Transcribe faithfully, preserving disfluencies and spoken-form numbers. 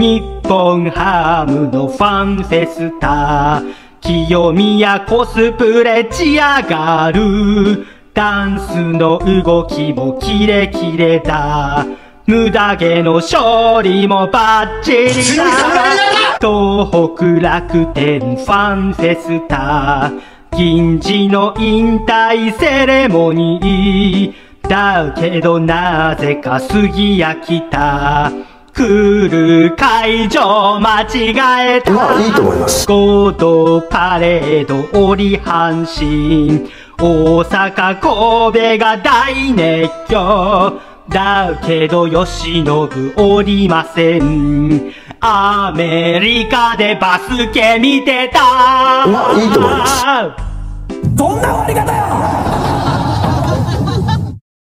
日本ハムのファンフェスタ、清宮コスプレ仕上がる。ダンスの動きもキレキレだ。無駄毛の勝利もバッチリだ。東北楽天ファンフェスタ、銀次の引退セレモニーだけどなぜか杉谷来た。来る会場間違えた。まあいいと思います。合同パレード折阪神、大阪神戸が大熱狂だけど由伸おりません。アメリカでバスケ見てた。まあいいと思います。どんな終わり方よ。